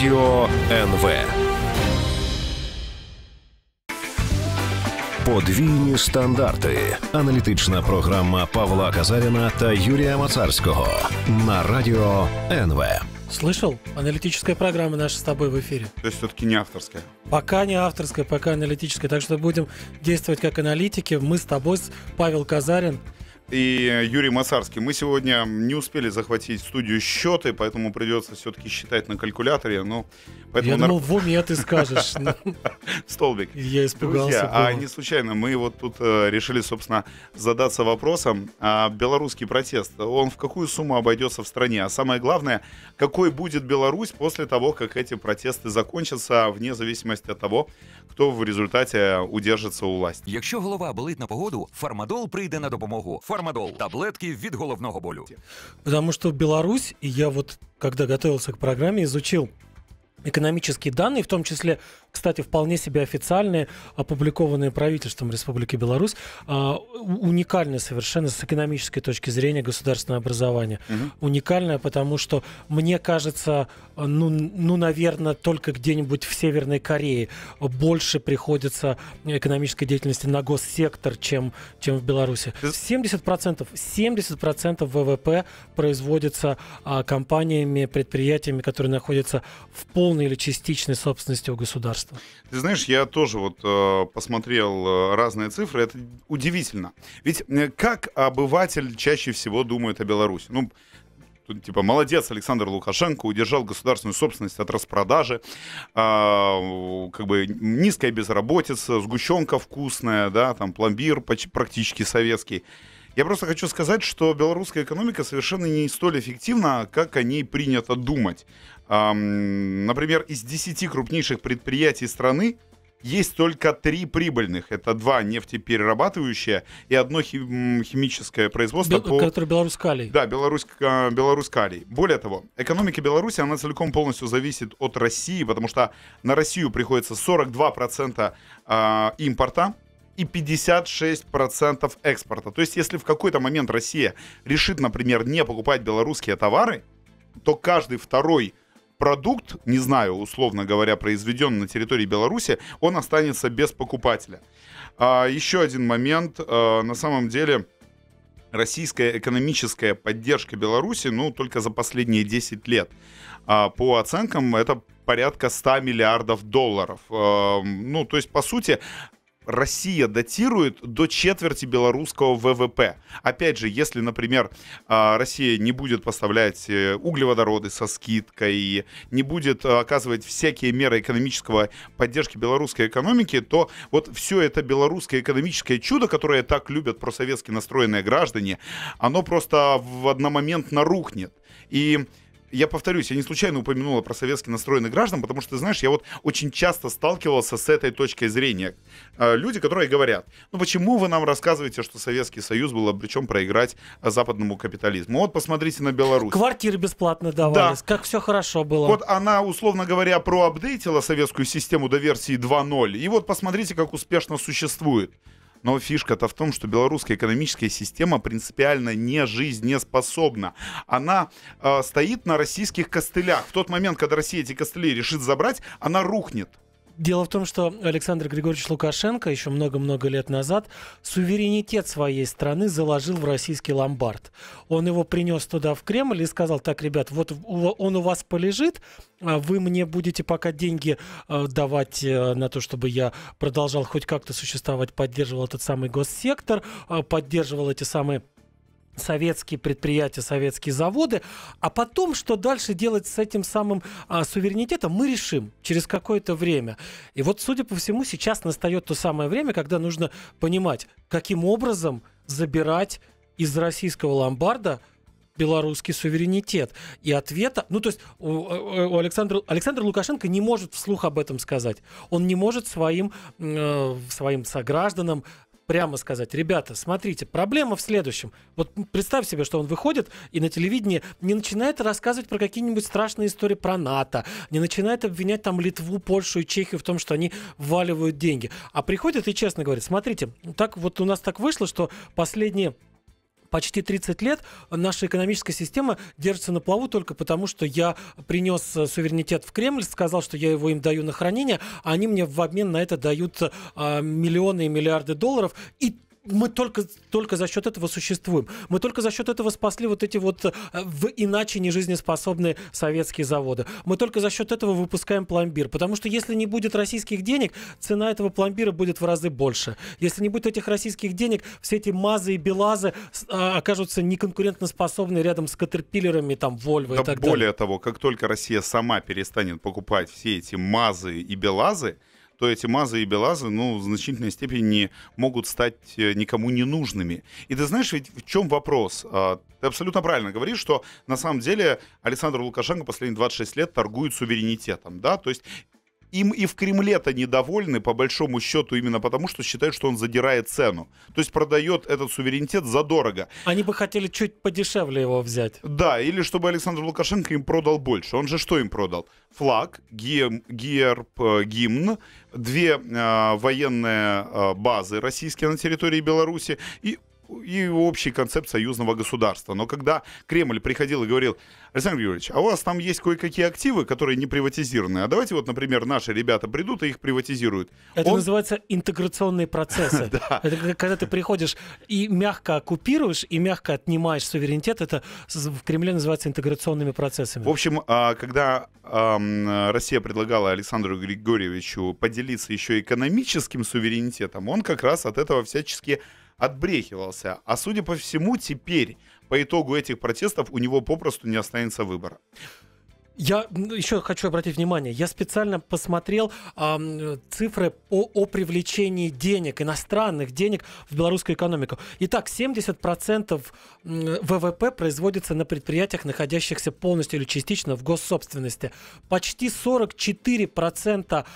Радио НВ. Подвійні стандарти. Аналітична програма Павла Казаріна та Юрія Мацарського на Радіо НВ. Слышал? Аналитическая программа наша с тобой в эфире. То есть все-таки не авторская? Пока не авторская, пока аналитическая. Так что будем действовать как аналитики. Мы с тобой, Павел Казарин и Юрий Мацарский. Мы сегодня не успели захватить студию счеты, поэтому придется все-таки считать на калькуляторе. Но поэтому я думал, в уме ты скажешь. Столбик. Я испугался. А не случайно мы вот тут решили, собственно, задаться вопросом, белорусский протест, он в какую сумму обойдется в стране? А самое главное, какой будет Беларусь после того, как эти протесты закончатся, вне зависимости от того, кто в результате удержится у власти. Если голова болит на погоду, Фармадол прийде на допомогу. Фармадол. Таблетки від головного болю. Потому что Беларусь, и я вот, когда готовился к программе, изучил экономические данные, в том числе, кстати, вполне себе официальные, опубликованные правительством Республики Беларусь, уникальные совершенно с экономической точки зрения государственное образование. Уникальное, потому что, мне кажется, наверное, только где-нибудь в Северной Корее больше приходится экономической деятельности на госсектор, чем в Беларуси. 70% ВВП производится компаниями, предприятиями, которые находятся в полной или частичной собственности у государства. Ты знаешь, я тоже вот посмотрел разные цифры, это удивительно. Ведь как обыватель чаще всего думает о Беларуси? Ну, типа, молодец, Александр Лукашенко удержал государственную собственность от распродажи, как бы низкая безработица, сгущенка вкусная, да, там пломбир практически советский. Я просто хочу сказать, что белорусская экономика совершенно не столь эффективна, как о ней принято думать. Например, из 10 крупнейших предприятий страны есть только 3 прибыльных. Это 2 нефтеперерабатывающие и одно химическое производство. Которое Беларусь-Калий. Да, Беларусь-Калий. Более того, экономика Беларуси, она целиком полностью зависит от России, потому что на Россию приходится 42% импорта и 56% экспорта. То есть, если в какой-то момент Россия решит, например, не покупать белорусские товары, то каждый второй продукт, не знаю, условно говоря, произведен на территории Беларуси, он останется без покупателя. Еще один момент. На самом деле, российская экономическая поддержка Беларуси, ну, только за последние 10 лет, по оценкам, это порядка 100 миллиардов долларов. Ну, то есть, по сути, Россия дотирует до четверти белорусского ВВП. Опять же, если, например, Россия не будет поставлять углеводороды со скидкой, не будет оказывать всякие меры экономического поддержки белорусской экономики, то вот все это белорусское экономическое чудо, которое так любят просоветски настроенные граждане, оно просто в одномоментно рухнет. И я повторюсь, я не случайно упомянула про советски настроенных граждан, потому что, ты знаешь, я вот очень часто сталкивался с этой точкой зрения. Люди, которые говорят, ну почему вы нам рассказываете, что Советский Союз был обречен проиграть западному капитализму? Вот посмотрите на Беларусь. Квартиры бесплатно давались, да. Как все хорошо было. Вот она, условно говоря, проапдейтила советскую систему до версии 2.0, и вот посмотрите, как успешно существует. Но фишка-то в том, что белорусская экономическая система принципиально не жизнеспособна. Она стоит на российских костылях. В тот момент, когда Россия эти костыли решит забрать, она рухнет. Дело в том, что Александр Григорьевич Лукашенко еще много-много лет назад суверенитет своей страны заложил в российский ломбард. Он его принес туда, в Кремль, и сказал: так, ребят, вот он у вас полежит, вы мне будете пока деньги давать на то, чтобы я продолжал хоть как-то существовать, поддерживал этот самый госсектор, поддерживал эти самые советские предприятия, советские заводы, а потом, что дальше делать с этим самым суверенитетом, мы решим через какое-то время. И вот, судя по всему, сейчас настает то самое время, когда нужно понимать, каким образом забирать из российского ломбарда белорусский суверенитет. И ответа, ну то есть Александр Лукашенко не может вслух об этом сказать. Он не может своим согражданам прямо сказать: ребята, смотрите, проблема в следующем. Вот представь себе, что он выходит и на телевидении не начинает рассказывать про какие-нибудь страшные истории про НАТО, не начинает обвинять там Литву, Польшу и Чехию в том, что они вваливают деньги. А приходит и честно говорит: смотрите, так вот у нас так вышло, что последние почти 30 лет наша экономическая система держится на плаву только потому, что я принес суверенитет в Кремль, сказал, что я его им даю на хранение, а они мне в обмен на это дают миллионы и миллиарды долларов. И мы только за счет этого существуем. Мы только за счет этого спасли вот эти вот иначе не жизнеспособные советские заводы. Мы только за счет этого выпускаем пломбир. Потому что если не будет российских денег, цена этого пломбира будет в разы больше. Если не будет этих российских денег, все эти мазы и белазы окажутся неконкурентоспособны рядом с катерпиллерами, там, Вольво и так далее. Более того, как только Россия сама перестанет покупать все эти мазы и белазы, то эти мазы и белазы, ну, в значительной степени могут стать никому не нужными. И ты знаешь, ведь в чем вопрос? Ты абсолютно правильно говоришь, что на самом деле Александр Лукашенко последние 26 лет торгует суверенитетом, да, то есть им и в Кремле-то недовольны, по большому счету, именно потому, что считают, что он задирает цену. То есть продает этот суверенитет задорого. Они бы хотели чуть подешевле его взять. Да, или чтобы Александр Лукашенко им продал больше. Он же что им продал? Флаг, герб, гимн, две военные базы российские на территории Беларуси и общий концепт союзного государства. Но когда Кремль приходил и говорил: Александр Юрьевич, а у вас там есть кое-какие активы, которые не приватизированы, а давайте вот, например, наши ребята придут и их приватизируют. Это называется интеграционные процессы. Это когда ты приходишь и мягко оккупируешь, и мягко отнимаешь суверенитет, это в Кремле называется интеграционными процессами. В общем, когда Россия предлагала Александру Григорьевичу поделиться еще экономическим суверенитетом, он как раз от этого всячески отбрехивался. А судя по всему, теперь по итогу этих протестов у него попросту не останется выбора. Я еще хочу обратить внимание, я специально посмотрел цифры о привлечении денег, иностранных денег в белорусскую экономику. Итак, 70% ВВП производится на предприятиях, находящихся полностью или частично в госсобственности. Почти 44%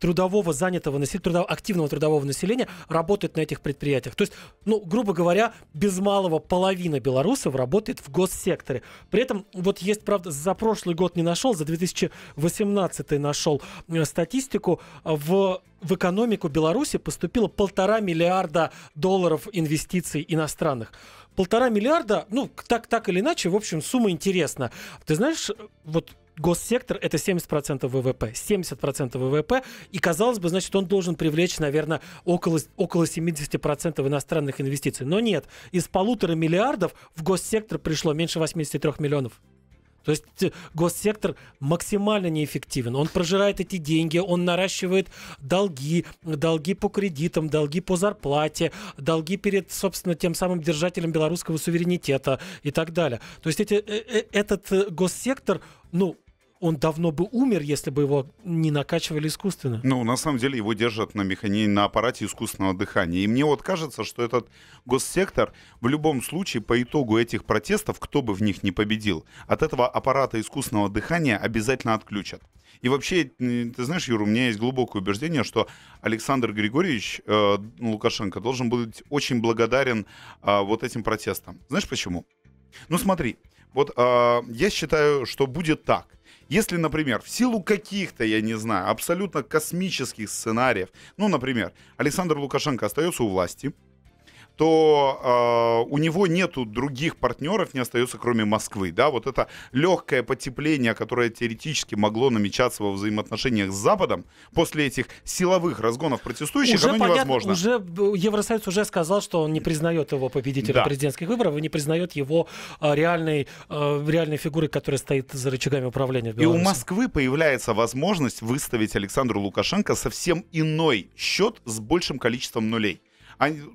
трудового занятого населения, активного трудового населения работает на этих предприятиях. То есть, ну, грубо говоря, без малого половина белорусов работает в госсекторе. При этом, вот есть, правда, за прошлый год не нашел, за 2018 нашел статистику. В экономику Беларуси поступило 1,5 миллиарда долларов инвестиций иностранных. 1,5 миллиарда, ну, так или иначе, в общем, сумма интересна. Ты знаешь, вот госсектор — это 70% ВВП. 70% ВВП, и, казалось бы, значит, он должен привлечь, наверное, около 70% иностранных инвестиций. Но нет, из 1,5 миллиардов в госсектор пришло меньше 83 миллионов. То есть госсектор максимально неэффективен. Он прожирает эти деньги, он наращивает долги, долги по кредитам, долги по зарплате, долги перед, собственно, тем самым держателем белорусского суверенитета и так далее. То есть этот госсектор, ну, он давно бы умер, если бы его не накачивали искусственно. Ну, на самом деле его держат на аппарате искусственного дыхания. И мне вот кажется, что этот госсектор в любом случае по итогу этих протестов, кто бы в них не победил, от этого аппарата искусственного дыхания обязательно отключат. И вообще, ты знаешь, Юра, у меня есть глубокое убеждение, что Александр Григорьевич Лукашенко должен быть очень благодарен вот этим протестам. Знаешь почему? Ну смотри, вот я считаю, что будет так. Если, например, в силу каких-то, я не знаю, абсолютно космических сценариев, ну, например, Александр Лукашенко остается у власти, то у него нету других партнеров, не остается, кроме Москвы. Да? Вот это легкое потепление, которое теоретически могло намечаться во взаимоотношениях с Западом, после этих силовых разгонов протестующих, уже оно невозможно. Евросоюз уже сказал, что он не признает его победителя президентских выборов и не признает его реальной фигурой, которая стоит за рычагами управления в Беларуси. И у Москвы появляется возможность выставить Александру Лукашенко совсем иной счет с большим количеством нулей.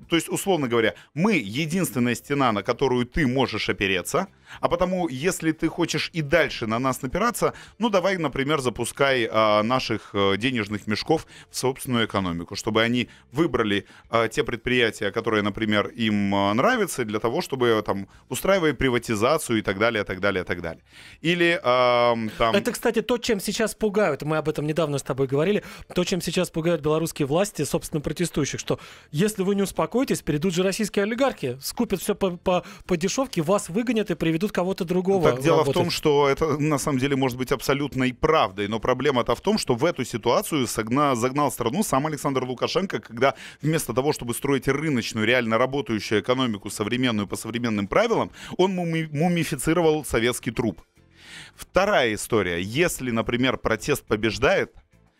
То есть, условно говоря, мы единственная стена, на которую ты можешь опереться, а потому, если ты хочешь и дальше на нас напираться, ну давай, например, запускай наших денежных мешков в собственную экономику, чтобы они выбрали те предприятия, которые, например, им нравятся, для того, чтобы там устраивать приватизацию и так далее, так далее, так далее. Или там... Это, кстати, то, чем сейчас пугают, мы об этом недавно с тобой говорили, то, чем сейчас пугают белорусские власти, собственно, протестующих, что если вы не успокойтесь, перейдут же российские олигархи, скупят все по дешевке, вас выгонят и приведут кого-то другого. Так дело в том, что это на самом деле может быть абсолютно и правдой, но проблема-то в том, что в эту ситуацию загнал страну сам Александр Лукашенко, когда вместо того, чтобы строить рыночную, реально работающую экономику, современную по современным правилам, он мумифицировал советский труп. Вторая история. Если, например, протест побеждает,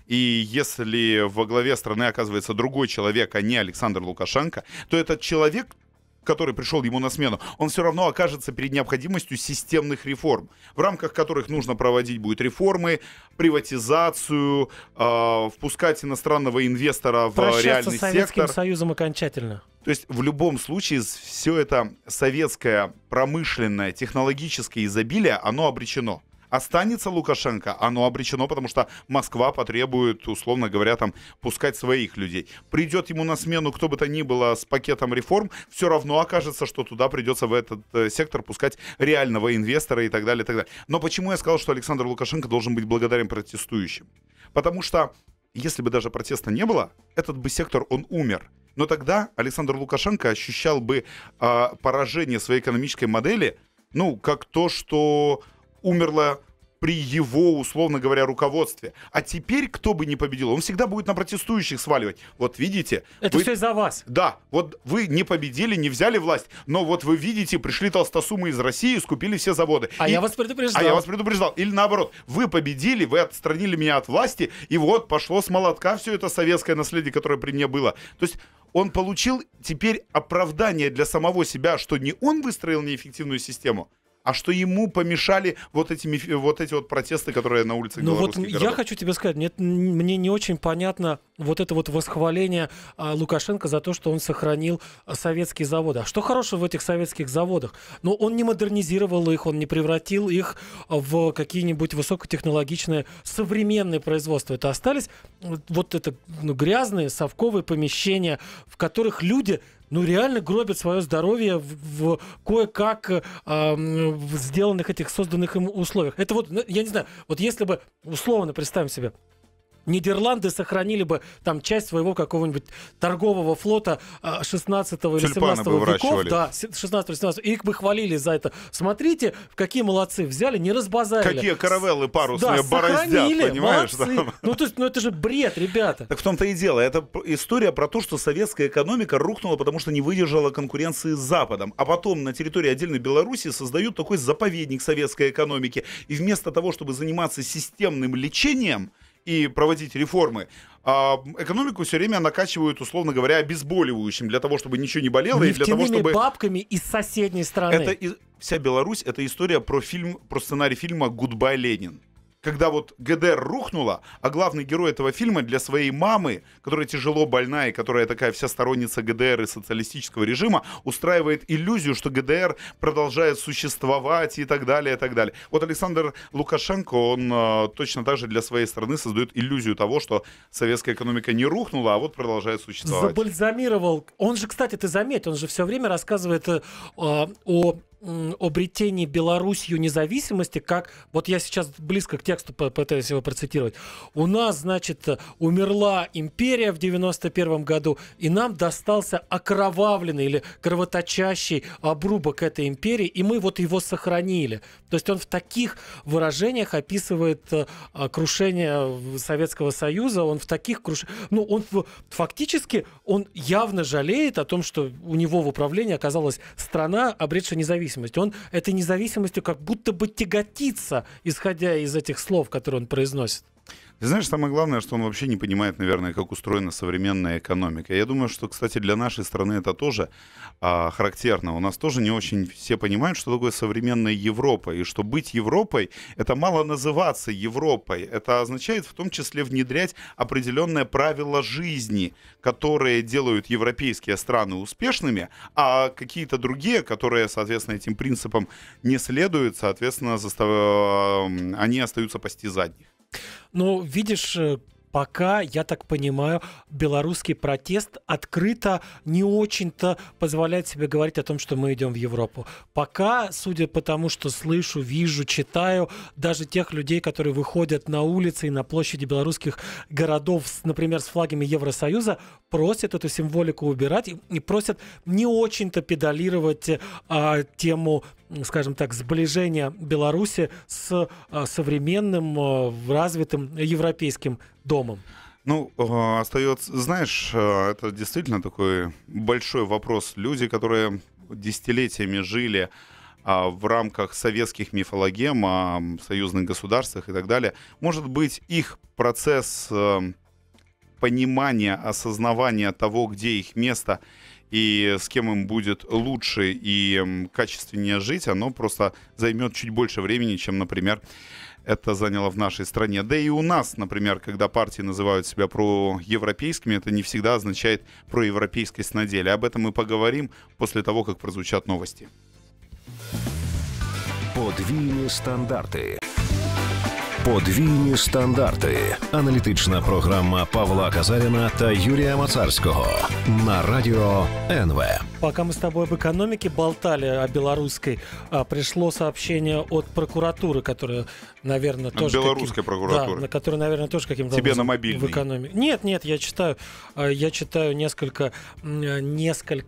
и если во главе страны оказывается другой человек, а не Александр Лукашенко, то этот человек, который пришел ему на смену, он все равно окажется перед необходимостью системных реформ, в рамках которых нужно проводить будет реформы, приватизацию, впускать иностранного инвестора в реальный сектор. Прощаться с Советским Союзом окончательно. То есть в любом случае все это советское промышленное технологическое изобилие, оно обречено. Останется Лукашенко, оно обречено, потому что Москва потребует, условно говоря, там, пускать своих людей. Придет ему на смену кто бы то ни было с пакетом реформ, все равно окажется, что туда придется в этот сектор пускать реального инвестора и так далее, и так далее. Но почему я сказал, что Александр Лукашенко должен быть благодарен протестующим? Потому что, если бы даже протеста не было, этот бы сектор, он умер. Но тогда Александр Лукашенко ощущал бы поражение своей экономической модели, ну, как то, что... умерла при его, условно говоря, руководстве. А теперь, кто бы ни победил, он всегда будет на протестующих сваливать. Вот видите... Это все из-за вас. Да, вот вы не победили, не взяли власть, но вот вы видите, пришли толстосумы из России и скупили все заводы. Я вас предупреждал. А я вас предупреждал. Или наоборот, вы победили, вы отстранили меня от власти, и вот пошло с молотка все это советское наследие, которое при мне было. То есть... Он получил теперь оправдание для самого себя, что не он выстроил неэффективную систему, а что ему помешали вот эти протесты, которые на улицах белорусских городов. Я хочу тебе сказать, мне не очень понятно вот это вот восхваление Лукашенко за то, что он сохранил советские заводы. А что хорошего в этих советских заводах? Но он не модернизировал их, он не превратил их в какие-нибудь высокотехнологичные современные производства. Это остались вот это грязные совковые помещения, в которых люди... реально гробят свое здоровье в кое-как сделанных этих, созданных им условиях. Это вот, я не знаю, вот если бы, условно, представим себе, Нидерланды сохранили бы там часть своего какого-нибудь торгового флота 16 или 17 веков, да, 16-17, и их бы хвалили за это. Смотрите, какие молодцы, взяли, не разбазарили. Какие каравеллы парусные, да, бороздят, понимаешь? Да. То есть это же бред, ребята. Так в том-то и дело. Это история про то, что советская экономика рухнула, потому что не выдержала конкуренции с Западом. А потом на территории отдельной Беларуси создают такой заповедник советской экономики. И вместо того, чтобы заниматься системным лечением и проводить реформы, экономику все время накачивают, условно говоря, обезболивающим, для того, чтобы ничего не болело. Нефтяными и для того, чтобы... бабками из соседней страны. Вся Беларусь — это история про сценарий фильма «Goodbye, Ленин». Когда вот ГДР рухнула, а главный герой этого фильма для своей мамы, которая тяжело больна и которая такая вся сторонница ГДР и социалистического режима, устраивает иллюзию, что ГДР продолжает существовать и так далее, и так далее. Вот Александр Лукашенко, он точно так же для своей страны создает иллюзию того, что советская экономика не рухнула, а вот продолжает существовать. Забальзамировал. Он же, кстати, ты заметь, он же все время рассказывает обретении Беларусью независимости, как, вот я сейчас близко к тексту пытаюсь его процитировать, у нас, значит, умерла империя в 91 году, и нам достался окровавленный или кровоточащий обрубок этой империи, и мы вот его сохранили. То есть он в таких выражениях описывает крушение Советского Союза, он в таких крушениях... Фактически он явно жалеет о том, что у него в управлении оказалась страна, обретшая независимость. Он этой независимостью как будто бы тяготится, исходя из этих слов, которые он произносит. Ты знаешь, самое главное, что он вообще не понимает, наверное, как устроена современная экономика. Я думаю, что, кстати, для нашей страны это тоже характерно. У нас тоже не очень все понимают, что такое современная Европа. И что быть Европой — это мало называться Европой. Это означает в том числе внедрять определенные правила жизни, которые делают европейские страны успешными, а какие-то другие, которые, соответственно, этим принципам не следуют, соответственно, они остаются пасти задних. Видишь, пока, я так понимаю, белорусский протест открыто не очень-то позволяет себе говорить о том, что мы идем в Европу. Пока, судя по тому, что слышу, вижу, читаю, даже тех людей, которые выходят на улицы и на площади белорусских городов, например, с флагами Евросоюза, просят эту символику убирать и просят не очень-то педалировать тему, скажем так, сближения Беларуси с современным, развитым европейским домом. Ну, остается, знаешь, это действительно такой большой вопрос. Люди, которые десятилетиями жили в рамках советских мифологем о союзных государствах и так далее, может быть, их процесс понимания, осознавания того, где их место и с кем им будет лучше и качественнее жить, оно просто займет чуть больше времени, чем, например, это заняло в нашей стране. Да и у нас, например, когда партии называют себя проевропейскими, это не всегда означает проевропейскость на деле. Об этом мы поговорим после того, как прозвучат новости. Подвійні стандарти. Подвійні стандарти. Аналітична програма Павла Казаріна та Юрія Мацарського на Радіо НВ. Пока мы с тобой об экономике болтали, о белорусской, пришло сообщение от прокуратуры, которая, наверное, тоже... Белорусской прокуратуры. Да, которая, наверное, тоже каким-то... Тебе на мобильный. В экономике. Нет, нет, я читаю несколько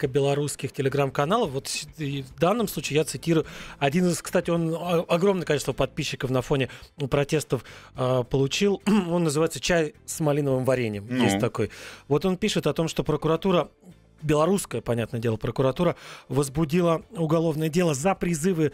белорусских телеграм-каналов. Вот в данном случае я цитирую один из, кстати, он огромное количество подписчиков на фоне протестов получил. Он называется «Чай с малиновым вареньем». Ну. Есть такой. Вот он пишет о том, что прокуратура... Белорусская, понятное дело, прокуратура возбудила уголовное дело за призывы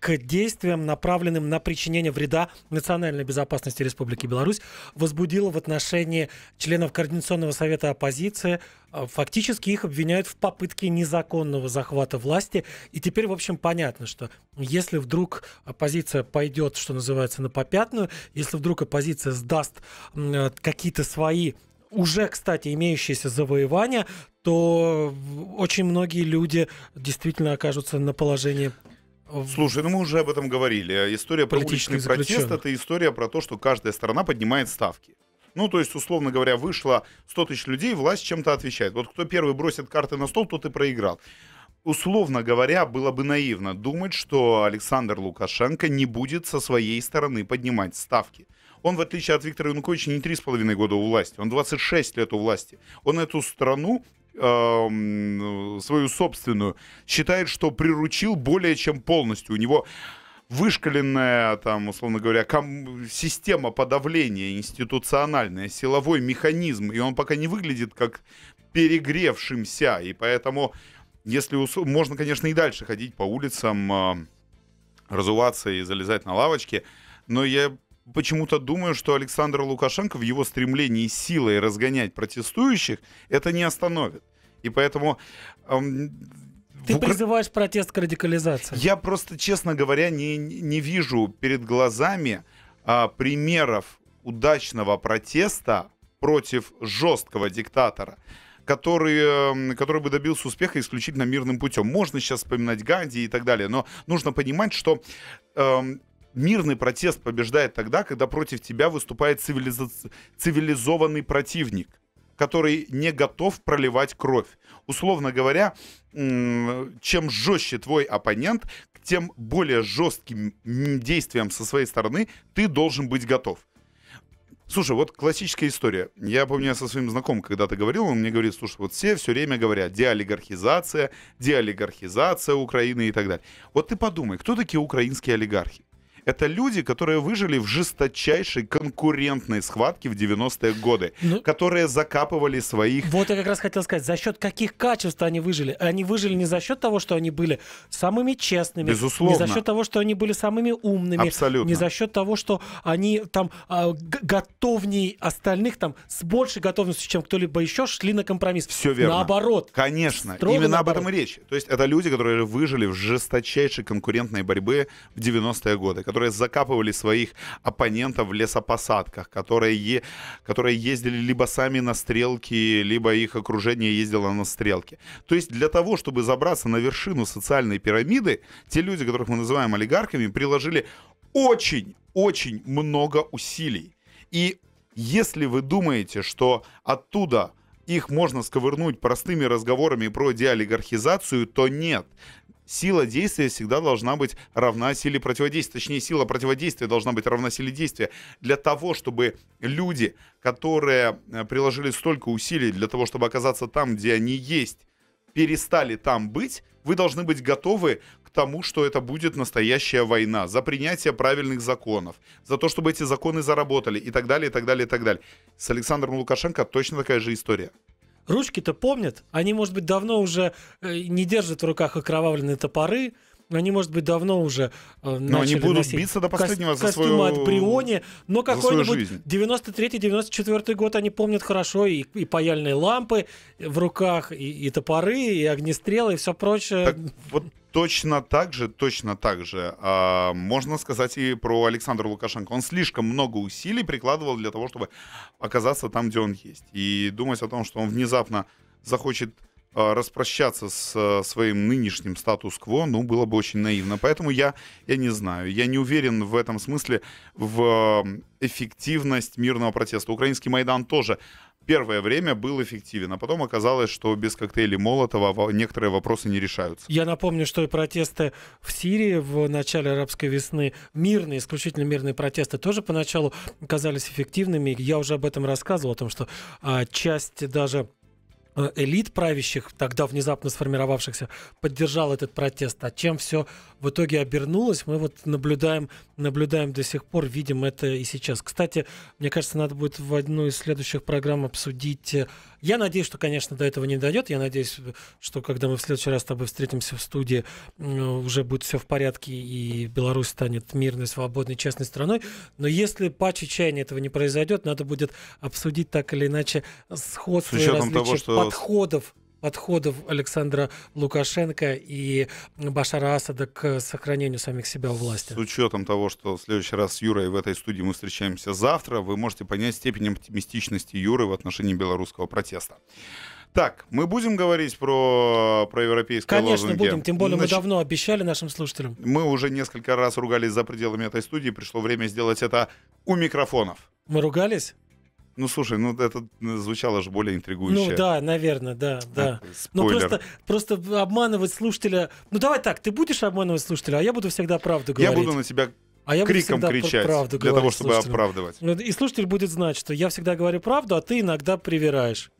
к действиям, направленным на причинение вреда национальной безопасности Республики Беларусь, возбудила в отношении членов Координационного совета оппозиции. Фактически их обвиняют в попытке незаконного захвата власти. И теперь, в общем, понятно, что если вдруг оппозиция пойдет, что называется, на попятную, если вдруг оппозиция сдаст какие-то свои... уже, кстати, имеющиеся завоевания, то очень многие люди действительно окажутся на положении... Слушай, ну мы уже об этом говорили. История про уличный протест — это история про то, что каждая сторона поднимает ставки. Ну, то есть, условно говоря, вышло 100 тысяч людей, власть чем-то отвечает. Вот кто первый бросит карты на стол, тот и проиграл. Условно говоря, было бы наивно думать, что Александр Лукашенко не будет со своей стороны поднимать ставки. Он, в отличие от Виктора Януковича, не 3,5 года у власти, он 26 лет у власти. Он эту страну, свою собственную, считает, что приручил более чем полностью. У него вышкаленная, там, условно говоря, система подавления, институциональная, силовой механизм. И он пока не выглядит как перегревшимся. И поэтому, если можно, конечно, и дальше ходить по улицам, разуваться и залезать на лавочки, но я... почему-то думаю, что Александр Лукашенко в его стремлении силой разгонять протестующих это не остановит. И поэтому... Ты призываешь протест к радикализации. Я просто, честно говоря, не вижу перед глазами примеров удачного протеста против жесткого диктатора, который бы добился успеха исключительно мирным путем. Можно сейчас вспоминать Ганди и так далее, но нужно понимать, что... мирный протест побеждает тогда, когда против тебя выступает цивилизованный противник, который не готов проливать кровь. Условно говоря, чем жестче твой оппонент, тем более жестким действием со своей стороны ты должен быть готов. Слушай, вот классическая история. Я помню, я со своим знакомым когда-то говорил, он мне говорит, слушай, вот все время говорят, деолигархизация Украины и так далее. Вот ты подумай, кто такие украинские олигархи? Это люди, которые выжили в жесточайшей конкурентной схватке в 90-е годы, которые закапывали своих... Вот я как раз хотел сказать, за счет каких качеств они выжили? Они выжили не за счет того, что они были самыми честными, безусловно, не за счет того, что они были самыми умными, абсолютно, не за счет того, что они там готовнее остальных, там с большей готовностью, чем кто-либо еще, шли на компромисс. Все верно. Наоборот. Конечно, именно наоборот. Об этом и речь. То есть это люди, которые выжили в жесточайшей конкурентной борьбе в 90-е годы, которые закапывали своих оппонентов в лесопосадках, которые ездили либо сами на стрелки, либо их окружение ездило на стрелки. То есть для того, чтобы забраться на вершину социальной пирамиды, те люди, которых мы называем олигархами, приложили очень-очень много усилий. И Если вы думаете, что оттуда их можно сковырнуть простыми разговорами про деолигархизацию, то нет. Сила действия всегда должна быть равна силе противодействия. Точнее, сила противодействия должна быть равна силе действия. Для того, чтобы люди, которые приложили столько усилий для того, чтобы оказаться там, где они есть, перестали там быть, вы должны быть готовы к тому, что это будет настоящая война за принятие правильных законов, за то, чтобы эти законы заработали и так далее, и так далее, и так далее. С Александром Лукашенко точно такая же история. Ручки-то помнят, они, может быть, давно уже не держат в руках окровавленные топоры, они, может быть, давно уже но они будут биться до последнего за свою жизнь. Костюмы от Бриони, но какой-нибудь 93-94 год они помнят хорошо, и паяльные лампы в руках, и топоры, и огнестрелы, и все прочее. Так, вот точно так же можно сказать и про Александра Лукашенко. Он слишком много усилий прикладывал для того, чтобы оказаться там, где он есть. И думать о том, что он внезапно захочет распрощаться с своим нынешним статус-кво, ну, было бы очень наивно. Поэтому я не знаю, я не уверен в этом смысле в эффективность мирного протеста. Украинский Майдан тоже первое время был эффективен, а потом оказалось, что без коктейлей Молотова некоторые вопросы не решаются. Я напомню, что и протесты в Сирии в начале арабской весны, мирные, исключительно мирные протесты, тоже поначалу казались эффективными. Я уже об этом рассказывал, о том, что часть даже элит правящих, тогда внезапно сформировавшихся, поддержал этот протест. А чем все в итоге обернулось, мы вот наблюдаем до сих пор, видим это и сейчас. Кстати, мне кажется, надо будет в одну из следующих программ обсудить. Я надеюсь, что, конечно, до этого не дойдет. Я надеюсь, что когда мы в следующий раз с тобой встретимся в студии, уже будет все в порядке, и Беларусь станет мирной, свободной, честной страной. Но если по чечению этого не произойдет, надо будет обсудить так или иначе сходство и различия подходов Александра Лукашенко и Башара Асада к сохранению самих себя у власти. С учетом того, что в следующий раз с Юрой в этой студии мы встречаемся завтра, вы можете понять степень оптимистичности Юры в отношении белорусского протеста. Так, мы будем говорить про европейские лозунги? Конечно, будем, тем более мы давно обещали нашим слушателям. Мы уже несколько раз ругались за пределами этой студии, пришло время сделать это у микрофонов. Мы ругались? Ну, слушай, ну это звучало же более интригующе. Ну да, наверное, да. Ну просто обманывать слушателя... Ну давай так, ты будешь обманывать слушателя, а я буду всегда правду говорить. Я буду на тебя криком кричать для того, чтобы оправдывать. И слушатель будет знать, что я всегда говорю правду, а ты иногда привираешь.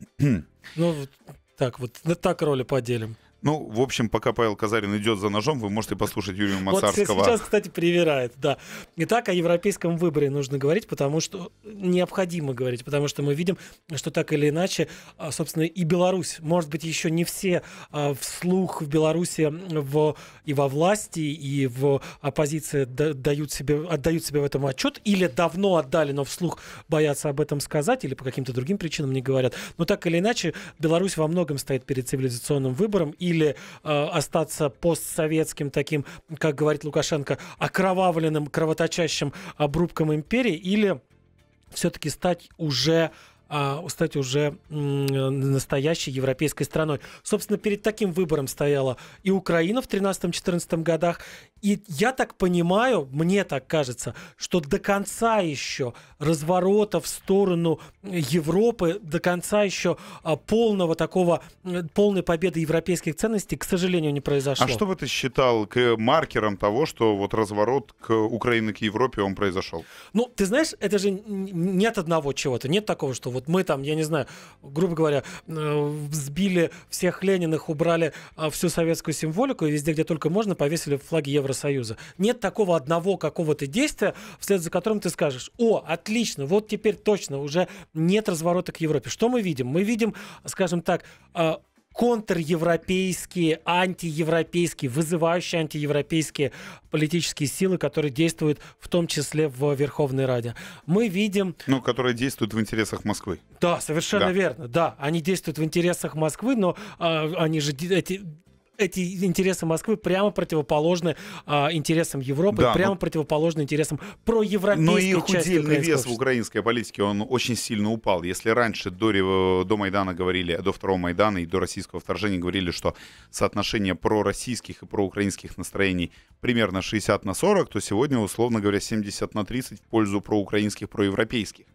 Ну так вот так роли поделим. Ну, в общем, пока Павел Казарин идет за ножом, вы можете послушать Юрия Мацарского. Вот сейчас, кстати, привирает, да. Итак, о европейском выборе нужно говорить, потому что необходимо говорить, потому что мы видим, что так или иначе, собственно, и Беларусь, может быть, еще не все вслух в Беларуси и во власти, и в оппозиции отдают себе в этом отчет, или давно отдали, но вслух боятся об этом сказать, или по каким-то другим причинам не говорят. Но так или иначе, Беларусь во многом стоит перед цивилизационным выбором, или остаться постсоветским таким, как говорит Лукашенко, окровавленным, кровоточащим обрубком империи, или все-таки стать уже настоящей европейской страной. Собственно, перед таким выбором стояла и Украина в 2013-2014 годах. И я так понимаю, мне так кажется, что до конца еще разворота в сторону Европы, до конца еще полной победы европейских ценностей, к сожалению, не произошло. А что бы ты считал маркером того, что вот разворот Украины к Европе, он произошел? Ну, ты знаешь, это же нет одного чего-то, нет такого, что вот мы там, я не знаю, грубо говоря, взбили всех Лениных, убрали всю советскую символику и везде, где только можно, повесили флаги Евросоюза. Нет такого одного какого-то действия, вслед за которым ты скажешь: о, отлично, вот теперь точно уже нет разворота к Европе. Что мы видим? Мы видим, скажем так, контревропейские, антиевропейские, вызывающие антиевропейские политические силы, которые действуют в том числе в Верховной Раде. Мы видим... Ну, которые действуют в интересах Москвы. Да, совершенно верно. Да, они действуют в интересах Москвы, но они же эти интересы Москвы прямо противоположны интересам Европы, да, прямо противоположны интересам проевропейской части украинского общества. Но их удельный вес в украинской политике, он очень сильно упал. Если раньше до Майдана говорили, до второго Майдана и до российского вторжения говорили, что соотношение пророссийских и проукраинских настроений примерно 60/40, то сегодня, условно говоря, 70/30 в пользу проукраинских, проевропейских.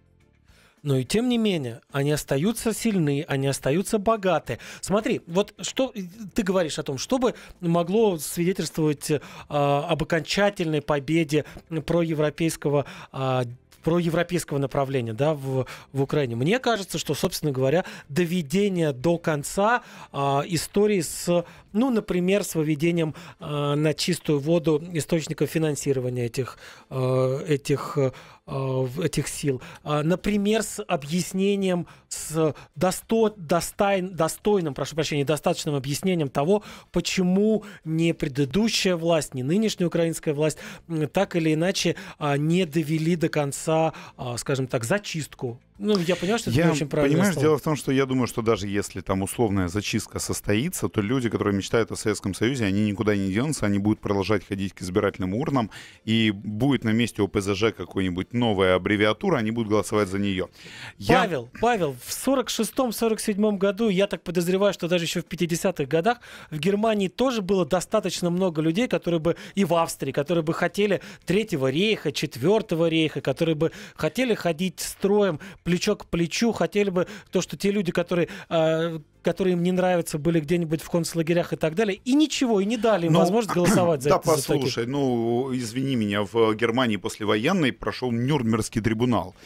Но и тем не менее, они остаются сильны, они остаются богаты. Смотри, вот что ты говоришь о том, что бы могло свидетельствовать об окончательной победе проевропейского направления, да, в Украине. Мне кажется, что, собственно говоря, доведение до конца истории с, ну, например, с выведением на чистую воду источников финансирования этих сил. Например, с объяснением, с достаточным объяснением того, почему ни предыдущая власть, ни нынешняя украинская власть так или иначе не довели до конца, скажем так, зачистку. Ну, я понимаю, что это не очень правильно. Понимаешь, дело в том, что я думаю, что даже если там условная зачистка состоится, то люди, которые мечтают о Советском Союзе, они никуда не денутся, они будут продолжать ходить к избирательным урнам, и будет на месте ОПЗЖ какой-нибудь новая аббревиатура, они будут голосовать за нее. Павел, в 46-47 году, я так подозреваю, что даже еще в 50-х годах в Германии тоже было достаточно много людей, которые бы, и в Австрии, которые бы хотели Третьего рейха, Четвертого рейха, которые бы хотели ходить строем, плечо к плечу, хотели бы то, что те люди, которые им не нравятся, были где-нибудь в концлагерях и так далее, и ничего, и не дали им возможность голосовать за это. Да, послушай, извини меня, в Германии послевоенной прошел Нюрнбергский трибунал.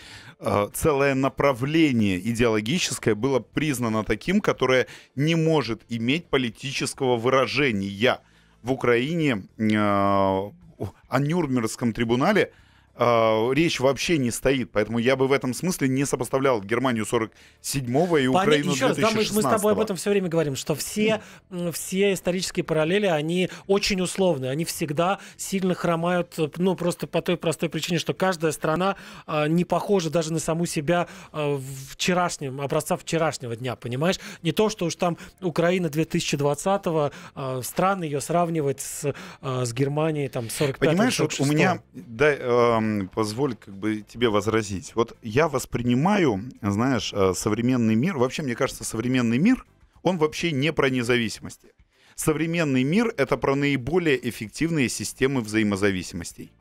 Целое направление идеологическое было признано таким, которое не может иметь политического выражения. В Украине о Нюрнбергском трибунале речь вообще не стоит, поэтому я бы в этом смысле не сопоставлял Германию 47-го и Украину 2016-го. Мы с тобой об этом все время говорим, что все исторические параллели, они очень условны, они всегда сильно хромают, ну, просто по той простой причине, что каждая страна не похожа даже на саму себя образца вчерашнего дня, понимаешь? Не то, что уж там Украина 2020-го, страны ее сравнивать с Германией, там, 45-го. Понимаешь, вот у меня... Позволь как бы тебе возразить. Вот я воспринимаю, знаешь, современный мир. Вообще, мне кажется, современный мир, он вообще не про независимости. Современный мир — это про наиболее эффективные системы взаимозависимостей.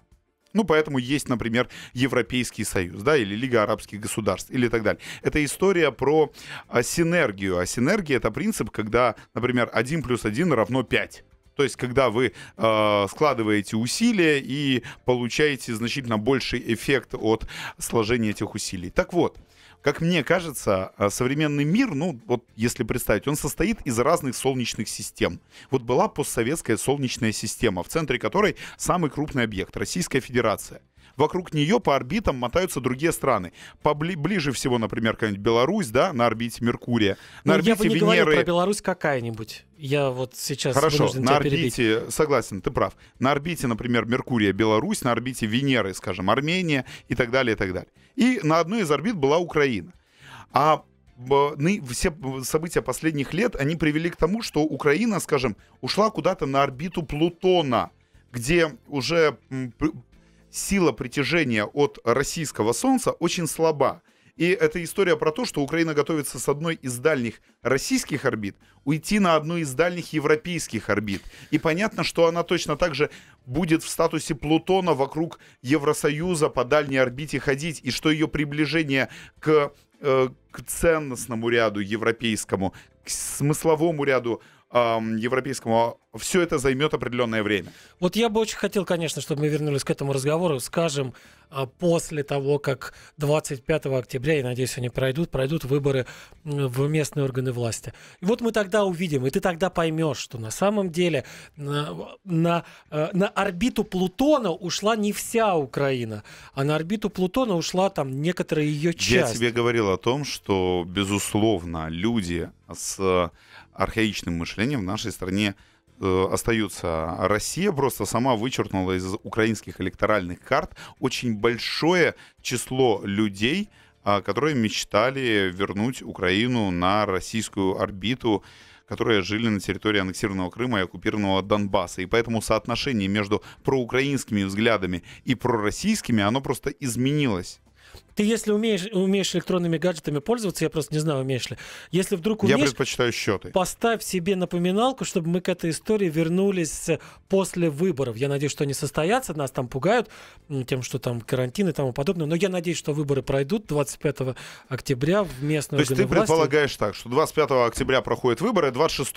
Ну, поэтому есть, например, Европейский Союз, да, или Лига арабских государств, или так далее. Это история про синергию. А синергия — это принцип, когда, например, 1 + 1 = 5. То есть, когда вы складываете усилия и получаете значительно больший эффект от сложения этих усилий. Так вот, как мне кажется, современный мир, ну вот если представить, он состоит из разных солнечных систем. Вот была постсоветская солнечная система, в центре которой самый крупный объект — Российская Федерация. Вокруг нее по орбитам мотаются другие страны. Ближе всего, например, какая-нибудь Беларусь, да, на орбите Меркурия, на орбите Венеры. Я бы не говорил про Беларусь какая-нибудь. Я вот сейчас вынужден тебя перебить. Хорошо, на орбите, согласен, ты прав. На орбите, например, Меркурия — Беларусь, на орбите Венеры, скажем, Армения и так далее, и так далее. И на одной из орбит была Украина. А все события последних лет, они привели к тому, что Украина, скажем, ушла куда-то на орбиту Плутона, где уже... сила притяжения от российского солнца очень слаба. И это история про то, что Украина готовится с одной из дальних российских орбит уйти на одну из дальних европейских орбит. И понятно, что она точно так же будет в статусе Плутона вокруг Евросоюза по дальней орбите ходить, и что ее приближение к ценностному ряду европейскому, к смысловому ряду европейскому, все это займет определенное время. Вот я бы очень хотел, конечно, чтобы мы вернулись к этому разговору, скажем, после того, как 25 октября, я надеюсь, они пройдут выборы в местные органы власти. И вот мы тогда увидим, и ты тогда поймешь, что на самом деле на орбиту Плутона ушла не вся Украина, а на орбиту Плутона ушла там некоторая ее часть. Я тебе говорил о том, что, безусловно, люди с архаичным мышлением в нашей стране остаются. Россия просто сама вычеркнула из украинских электоральных карт очень большое число людей, которые мечтали вернуть Украину на российскую орбиту, которые жили на территории аннексированного Крыма и оккупированного Донбасса. И поэтому соотношение между проукраинскими взглядами и пророссийскими, оно просто изменилось. Ты если умеешь электронными гаджетами пользоваться, я просто не знаю, умеешь ли. Если вдруг умеешь, я предпочитаю счеты. Поставь себе напоминалку, чтобы мы к этой истории вернулись после выборов. Я надеюсь, что они состоятся. Нас там пугают тем, что там карантин и тому подобное. Но я надеюсь, что выборы пройдут 25 октября в местную организацию. То есть ты предполагаешь так, что 25 октября проходят выборы, 26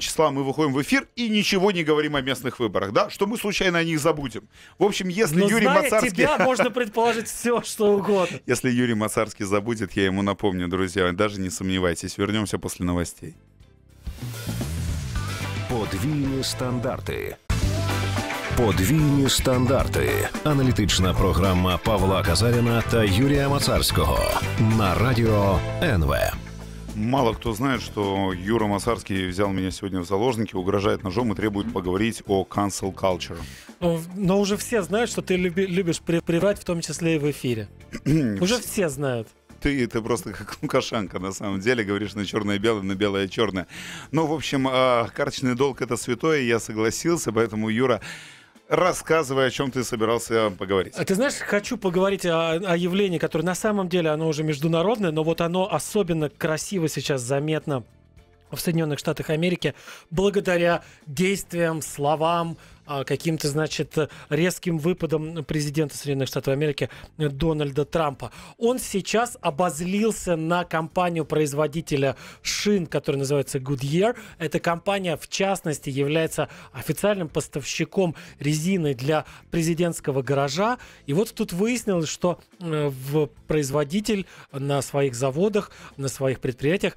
числа мы выходим в эфир и ничего не говорим о местных выборах, да? Что мы случайно о них забудем. В общем, если Юрий Мацарский... тебя можно предположить все, что угодно. Если Юрий Мацарский забудет, я ему напомню, друзья, даже не сомневайтесь. Вернемся после новостей. Подвійні стандарти. Подвійні стандарти. Аналітична програма Павла Казаріна та Юрія Мацарського на Радіо НВ. Мало кто знает, что Юра Мацарский взял меня сегодня в заложники, угрожает ножом и требует поговорить о cancel culture. Но уже все знают, что ты любишь приврать, в том числе и в эфире. Уже все знают. Ты просто как Лукашенко, на самом деле, говоришь на черное-белое, на белое-черное. Ну, в общем, карточный долг — это святое, я согласился, поэтому, Юра... Рассказывай, о чем ты собирался поговорить. Ты знаешь, хочу поговорить о явлении, которое на самом деле оно уже международное, но вот оно особенно красиво сейчас заметно в Соединенных Штатах Америки благодаря действиям, словам, каким-то, значит, резким выпадом президента Соединенных Штатов Америки Дональда Трампа. Он сейчас обозлился на компанию-производителя шин, которая называется Goodyear. Эта компания, в частности, является официальным поставщиком резины для президентского гаража. И вот тут выяснилось, что производитель на своих заводах, на своих предприятиях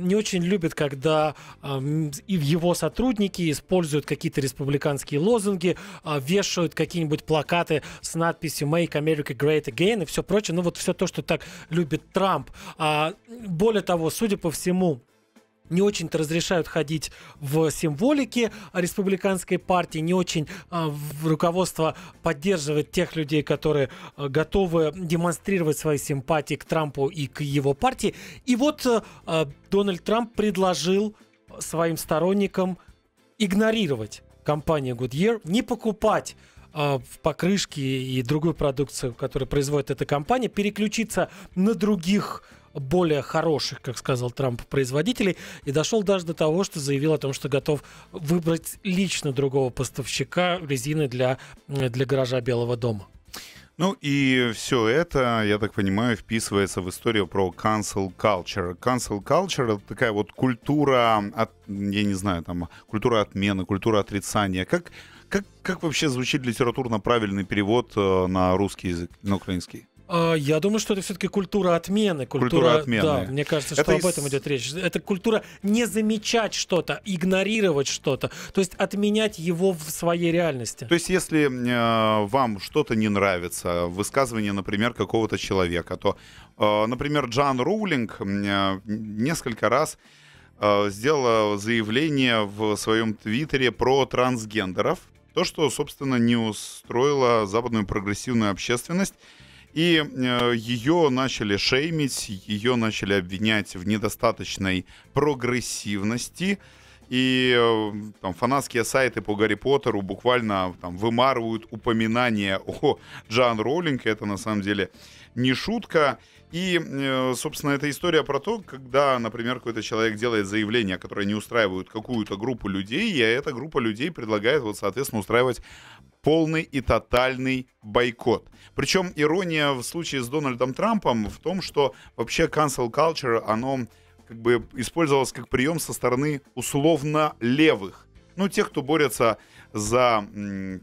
не очень любит, когда его сотрудники используют какие-то республиканские лозунги, вешают какие-нибудь плакаты с надписью «Make America Great Again» и все прочее. Ну вот все то, что так любит Трамп. Более того, судя по всему, не очень-то разрешают ходить в символике республиканской партии, не очень руководство поддерживает тех людей, которые готовы демонстрировать свои симпатии к Трампу и к его партии. И вот Дональд Трамп предложил своим сторонникам игнорировать компанию Goodyear, не покупать в покрышки и другую продукцию, которую производит эта компания, переключиться на других, более хороших, как сказал Трамп, производителей, и дошел даже до того, что заявил о том, что готов выбрать лично другого поставщика резины для гаража Белого дома. Ну и все это, я так понимаю, вписывается в историю про cancel culture. Cancel culture — это такая вот культура, я не знаю, там, культура отмены, культура отрицания. Как вообще звучит литературно правильный перевод на русский язык, на украинский? Я думаю, что это все-таки культура отмены. Культура отмены. Да, мне кажется, что об этом идет речь. Это культура не замечать что-то, игнорировать что-то, то есть отменять его в своей реальности. То есть если вам что-то не нравится, высказывание, например, какого-то человека, то, например, Джоан Роулинг несколько раз сделала заявление в своем твиттере про трансгендеров. То, что, собственно, не устроило западную прогрессивную общественность. И ее начали шеймить, ее начали обвинять в недостаточной прогрессивности. И там, фанатские сайты по Гарри Поттеру буквально там, вымарывают упоминания о Джоан Роулинг. Это на самом деле не шутка. И, собственно, это история про то, когда, например, какой-то человек делает заявление, которое не устраивает какую-то группу людей, и эта группа людей предлагает, вот, соответственно, устраивать полный и тотальный бойкот. Причем ирония в случае с Дональдом Трампом в том, что вообще cancel culture, оно как бы использовалось как прием со стороны условно левых. Ну, тех, кто борется за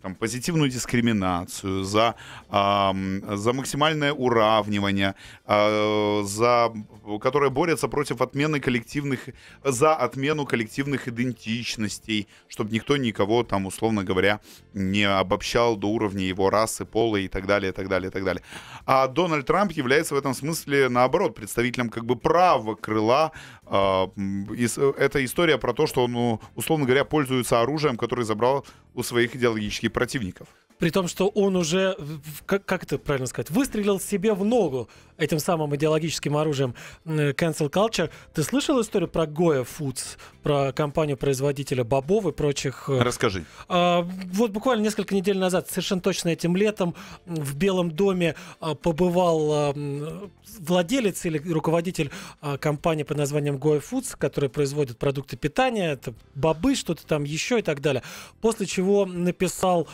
там, позитивную дискриминацию, за максимальное уравнивание, которые борются против за отмену коллективных идентичностей, чтобы никто никого, там, условно говоря, не обобщал до уровня его расы, пола и так далее, и так далее, и так далее. А Дональд Трамп является в этом смысле, наоборот, представителем как бы правого крыла. Это история про то, что он, условно говоря, пользуется оружием, которое забрал у своих идеологических противников. При том, что он уже, как это правильно сказать, выстрелил себе в ногу. этим самым идеологическим оружием cancel culture. Ты слышал историю про Goya Foods, про компанию-производителя бобов и прочих? Расскажи. Вот буквально несколько недель назад, совершенно точно этим летом, в Белом доме побывал владелец или руководитель компании под названием Goya Foods, которая производит продукты питания, это бобы, что-то там еще и так далее. После чего написал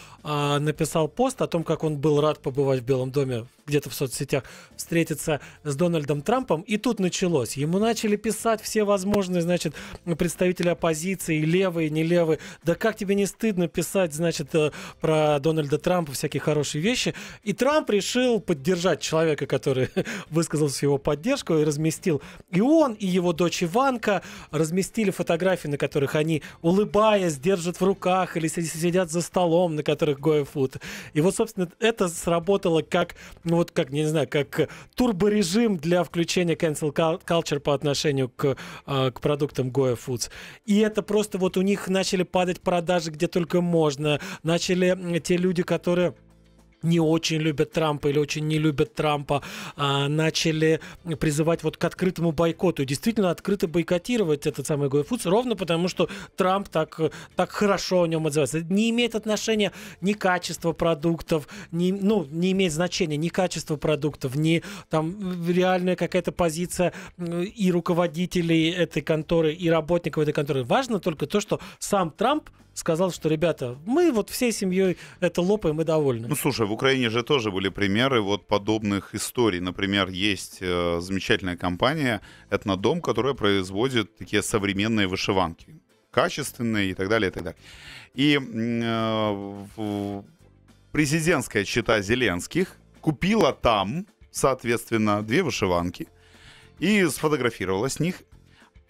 пост о том, как он был рад побывать в Белом доме, где-то в соцсетях встретиться с Дональдом Трампом, и тут началось. Ему начали писать все возможные, значит, представители оппозиции, левые, не левые. Да как тебе не стыдно писать, значит, про Дональда Трампа всякие хорошие вещи? И Трамп решил поддержать человека, который высказался в его поддержку, и разместил. И он, и его дочь Иванка разместили фотографии, на которых они, улыбаясь, держат в руках или сидят за столом, на которых Goya Foods. И вот, собственно, это сработало как... Ну вот как, не знаю, как турборежим для включения cancel culture по отношению к продуктам Goya Foods. И это просто вот у них начали падать продажи где только можно. Начали те люди, которые... не очень любят Трампа или очень не любят Трампа, начали призывать вот к открытому бойкоту. И действительно открыто бойкотировать этот самый Goya Foods, ровно потому, что Трамп так хорошо о нем отзывается. Не имеет отношения ни качество продуктов, не имеет значения ни качество продуктов, ни там реальная какая-то позиция и руководителей этой конторы, и работников этой конторы. Важно только то, что сам Трамп сказал, что, ребята, мы вот всей семьей это лопаем и довольны. Ну, слушай, в Украине же тоже были примеры вот подобных историй. Например, есть замечательная компания «Этнодом», которая производит такие современные вышиванки. Качественные и так далее, и так далее. И президентская чета Зеленских купила там, соответственно, две вышиванки и сфотографировала с них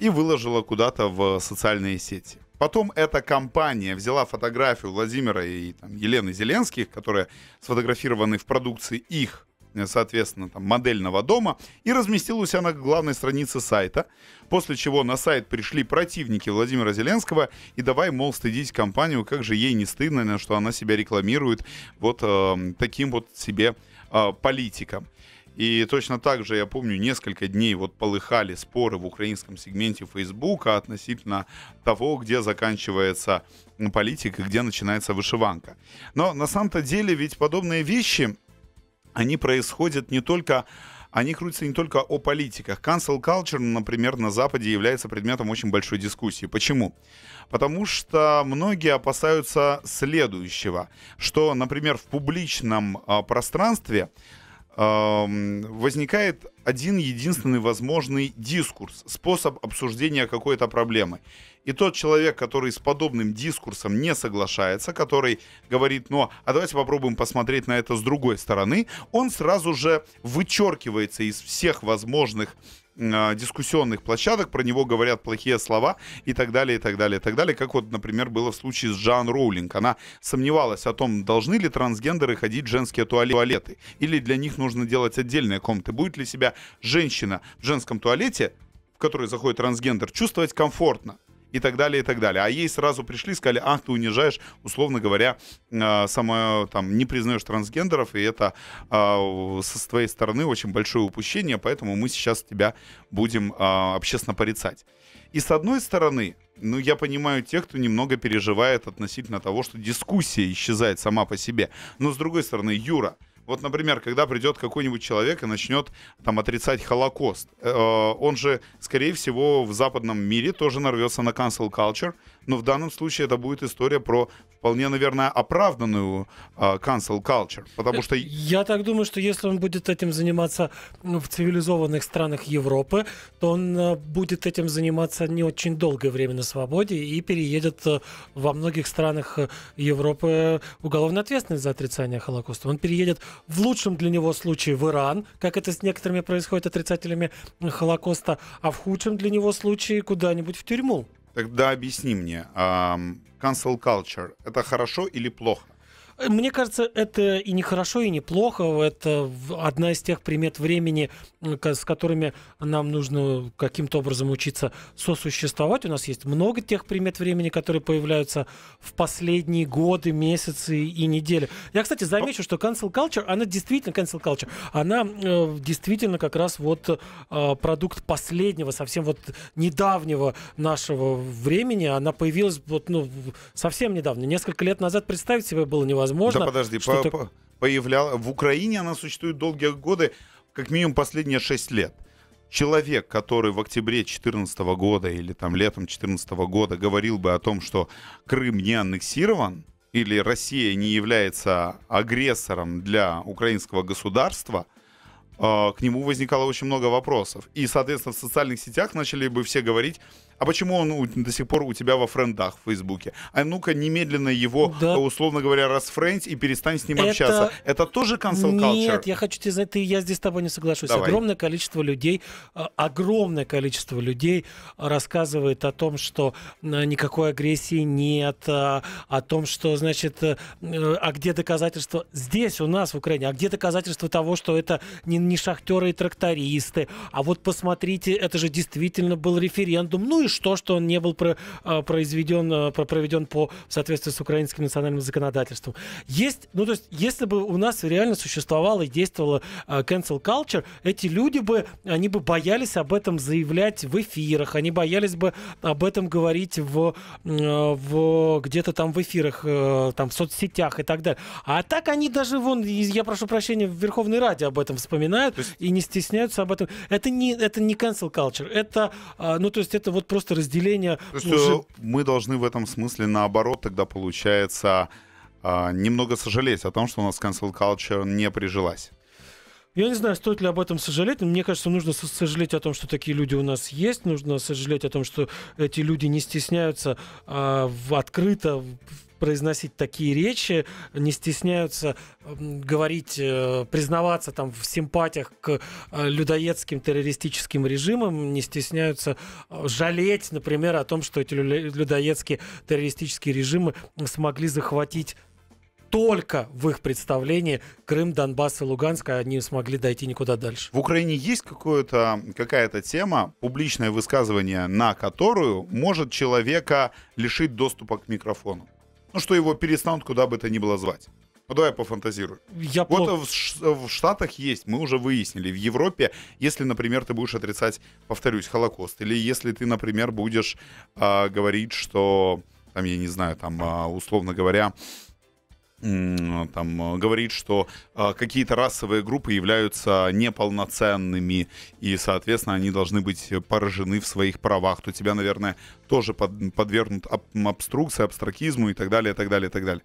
и выложила куда-то в социальные сети. Потом эта компания взяла фотографию Владимира и там, Елены Зеленских, которые сфотографированы в продукции их, соответственно, там, модельного дома, и разместила у себя на главной странице сайта. После чего на сайт пришли противники Владимира Зеленского и давай, мол, стыдить компанию, как же ей не стыдно, что она себя рекламирует вот таким вот себе политиком. И точно так же, я помню, несколько дней вот полыхали споры в украинском сегменте Facebook относительно того, где заканчивается политика и где начинается вышиванка. Но на самом-то деле ведь подобные вещи, они происходят не только... Они крутятся не только о политиках. Cancel culture, например, на Западе является предметом очень большой дискуссии. Почему? Потому что многие опасаются следующего, что, например, в публичном пространстве возникает один единственный возможный дискурс, способ обсуждения какой-то проблемы. И тот человек, который с подобным дискурсом не соглашается, который говорит, ну, а давайте попробуем посмотреть на это с другой стороны, он сразу же вычеркивается из всех возможных дискуссионных площадок, про него говорят плохие слова и так далее, и так далее, и так далее. Как вот, например, было в случае с Джоан Роулинг. Она сомневалась о том, должны ли трансгендеры ходить в женские туалеты, или для них нужно делать отдельные комнаты. Будет ли себя женщина в женском туалете, в который заходит трансгендер, чувствовать комфортно? И так далее, и так далее. А ей сразу пришли и сказали, ах, ты унижаешь, условно говоря, сама, там, не признаешь трансгендеров, и это со твоей стороны очень большое упущение, поэтому мы сейчас тебя будем общественно порицать. И с одной стороны, ну, я понимаю тех, кто немного переживает относительно того, что дискуссия исчезает сама по себе. Но с другой стороны, Юра, вот, например, когда придет какой-нибудь человек и начнет там отрицать Холокост, он же, скорее всего, в западном мире тоже нарвется на cancel culture, но в данном случае это будет история про вполне, наверное, оправданную cancel culture, потому что... Я так думаю, что если он будет этим заниматься в цивилизованных странах Европы, то он будет этим заниматься не очень долгое время на свободе и переедет во многих странах Европы уголовную ответственность за отрицание Холокоста. Он переедет в лучшем для него случае в Иран, как это с некоторыми происходит отрицателями Холокоста, а в худшем для него случае куда-нибудь в тюрьму. Тогда объясни мне, cancel culture — это хорошо или плохо? Мне кажется, это и не хорошо, и не плохо. Это одна из тех примет времени, с которыми нам нужно каким-то образом учиться сосуществовать. У нас есть много тех примет времени, которые появляются в последние годы, месяцы и недели. Я, кстати, замечу, что cancel culture, она действительно как раз вот продукт последнего, совсем вот недавнего нашего времени. Она появилась вот, ну, совсем недавно. Несколько лет назад представить себе было невозможно. Да подожди, появлялась в Украине, она существует долгие годы, как минимум последние 6 лет. Человек, который в октябре 2014 года или там летом 2014 года говорил бы о том, что Крым не аннексирован, или Россия не является агрессором для украинского государства, к нему возникало очень много вопросов. И, соответственно, в социальных сетях начали бы все говорить, а почему он до сих пор у тебя во френдах в Фейсбуке? А ну-ка немедленно его, да, условно говоря, расфрендь и перестань с ним общаться. Это тоже cancel culture? Нет, я хочу тебе знать, я здесь с тобой не соглашусь. Давай. Огромное количество людей рассказывает о том, что никакой агрессии нет, о том, что, значит, а где доказательства? Здесь у нас в Украине, а где доказательства того, что это не шахтеры и трактористы? А вот посмотрите, это же действительно был референдум. Ну и что, что он не был проведен по соответствии с украинским национальным законодательством. Есть, ну, то есть, если бы у нас реально существовала и действовала cancel culture, эти люди бы, они бы боялись об этом заявлять в эфирах, они боялись бы об этом говорить где-то там в эфирах, там, в соцсетях и так далее. А так они даже, вон, я прошу прощения, в Верховной Раде об этом вспоминают и не стесняются об этом. Это не cancel culture, это вот просто разделение. Мы должны в этом смысле, наоборот, тогда получается немного сожалеть о том, что у нас cancel culture не прижилась. Я не знаю, стоит ли об этом сожалеть, но мне кажется, нужно сожалеть о том, что такие люди у нас есть, нужно сожалеть о том, что эти люди не стесняются открыто произносить такие речи, не стесняются говорить, признаваться там в симпатиях к людоедским террористическим режимам, не стесняются жалеть, например, о том, что эти людоедские террористические режимы смогли захватить только в их представлении Крым, Донбасс и Луганск, а не смогли дойти никуда дальше. В Украине есть какая-то тема, публичное высказывание, на которую может человека лишить доступа к микрофону? Ну, что его перестанут куда бы это ни было звать. Ну, давай пофантазируем. В Штатах есть, мы уже выяснили. В Европе, если, например, ты будешь отрицать, повторюсь, Холокост, или если ты, например, будешь говорить, что, там, я не знаю, там, условно говоря, там, говорит, что какие-то расовые группы являются неполноценными, и, соответственно, они должны быть поражены в своих правах, то тебя, наверное, тоже подвергнут обструкции, абстракизму и так далее, и так далее, и так далее.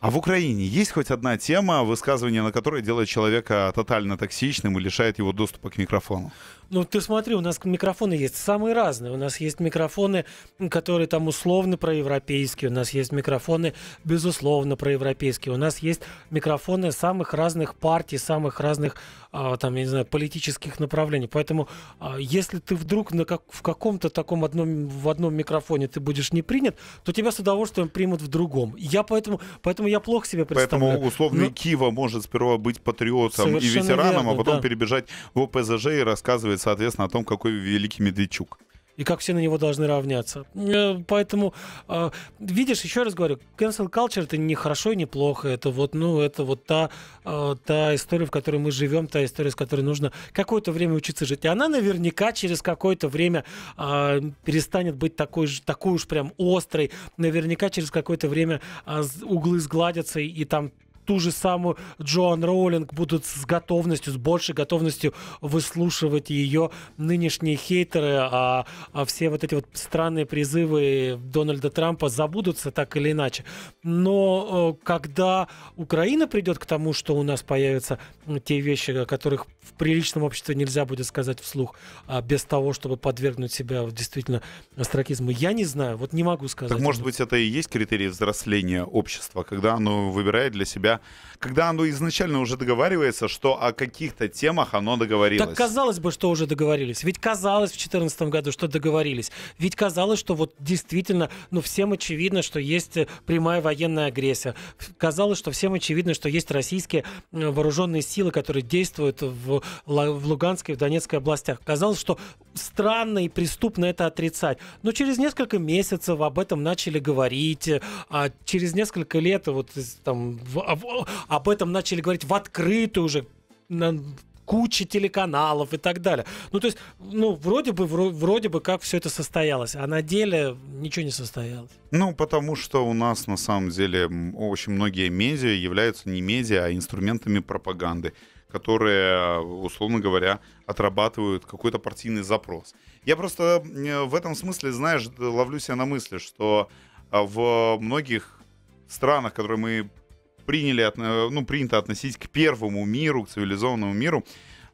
А в Украине есть хоть одна тема, высказывание на которой делает человека тотально токсичным и лишает его доступа к микрофону? Ну, ты смотри, у нас микрофоны есть самые разные. У нас есть микрофоны, которые там условно проевропейские. У нас есть микрофоны, безусловно, проевропейские. У нас есть микрофоны самых разных партий, самых разных, там, я не знаю, политических направлений. Поэтому, если ты вдруг в каком-то таком в одном микрофоне ты будешь не принят, то тебя с удовольствием примут в другом. Поэтому я плохо себе представляю. Поэтому условный Кива может сперва быть патриотом и ветераном, верно, а потом перебежать в ОПЗЖ и рассказывать, соответственно, о том, какой великий Медведчук. И как все на него должны равняться. Поэтому, видишь, еще раз говорю, cancel culture — это не хорошо и не плохо. Это вот, ну, это вот та история, в которой мы живем, та история, с которой нужно какое-то время учиться жить. И она наверняка через какое-то время перестанет быть такой уж прям острой. Наверняка через какое-то время углы сгладятся, и там ту же самую Джоан Роулинг будут с большей готовностью выслушивать ее нынешние хейтеры, а все вот эти вот странные призывы Дональда Трампа забудутся так или иначе. Но когда Украина придет к тому, что у нас появятся те вещи, о которых в приличном обществе нельзя будет сказать вслух, без того, чтобы подвергнуть себя действительно остракизму, я не знаю, вот не могу сказать. Так, может быть, это и есть критерий взросления общества, когда оно выбирает для себя когда оно изначально уже договаривается, что о каких-то темах оно договорилось. Так казалось бы, что уже договорились. Ведь казалось в 2014 году, что договорились. Ведь казалось, что вот действительно, ну, всем очевидно, что есть прямая военная агрессия. Казалось, что всем очевидно, что есть российские вооруженные силы, которые действуют в Луганской и в Донецкой областях. Казалось, что странно и преступно это отрицать. Но через несколько месяцев об этом начали говорить, а через несколько лет вот, там, об этом начали говорить в открытую уже, на куче телеканалов и так далее. Ну, то есть, ну, вроде бы как все это состоялось, а на деле ничего не состоялось. Ну, потому что у нас, на самом деле, очень многие медиа являются не медиа, а инструментами пропаганды, которые, условно говоря, отрабатывают какой-то партийный запрос. Я просто в этом смысле, знаешь, ловлю себя на мысли, что в многих странах, которые мы принято относить к первому миру, к цивилизованному миру,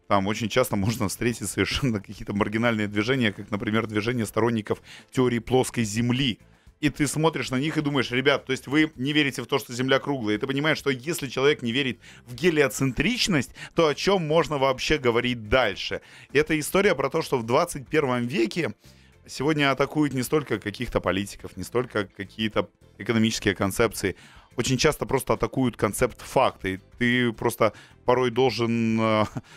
там очень часто можно встретить совершенно какие-то маргинальные движения, как, например, движение сторонников теории плоской Земли. И ты смотришь на них и думаешь: ребят, то есть вы не верите в то, что Земля круглая. И ты понимаешь, что если человек не верит в гелиоцентричность, то о чем можно вообще говорить дальше? И это история про то, что в 21 веке сегодня атакуют не столько каких-то политиков, не столько какие-то экономические концепции. Очень часто просто атакуют концепт факта. И ты просто порой должен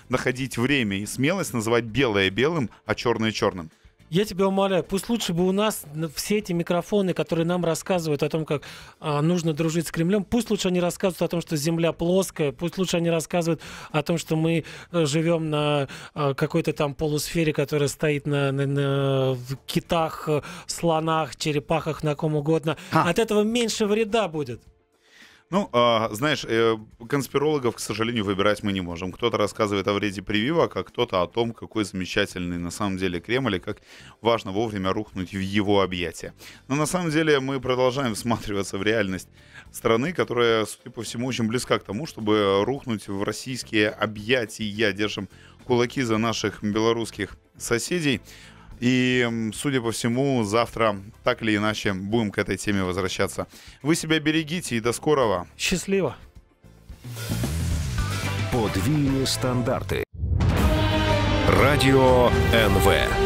находить время и смелость называть белое белым, а черное черным. Я тебя умоляю, пусть лучше бы у нас все эти микрофоны, которые нам рассказывают о том, как нужно дружить с Кремлем, пусть лучше они рассказывают о том, что Земля плоская, пусть лучше они рассказывают о том, что мы живем на какой-то там полусфере, которая стоит на китах, слонах, черепахах, на ком угодно. От этого меньше вреда будет. Ну, знаешь, конспирологов, к сожалению, выбирать мы не можем. Кто-то рассказывает о вреде прививок, а кто-то о том, какой замечательный на самом деле Кремль и как важно вовремя рухнуть в его объятия. Но на самом деле мы продолжаем всматриваться в реальность страны, которая, судя по всему, очень близка к тому, чтобы рухнуть в российские объятия. Держим кулаки за наших белорусских соседей. И, судя по всему, завтра так или иначе будем к этой теме возвращаться. Вы себя берегите и до скорого. Счастливо. Подвійні стандарти. Радио НВ.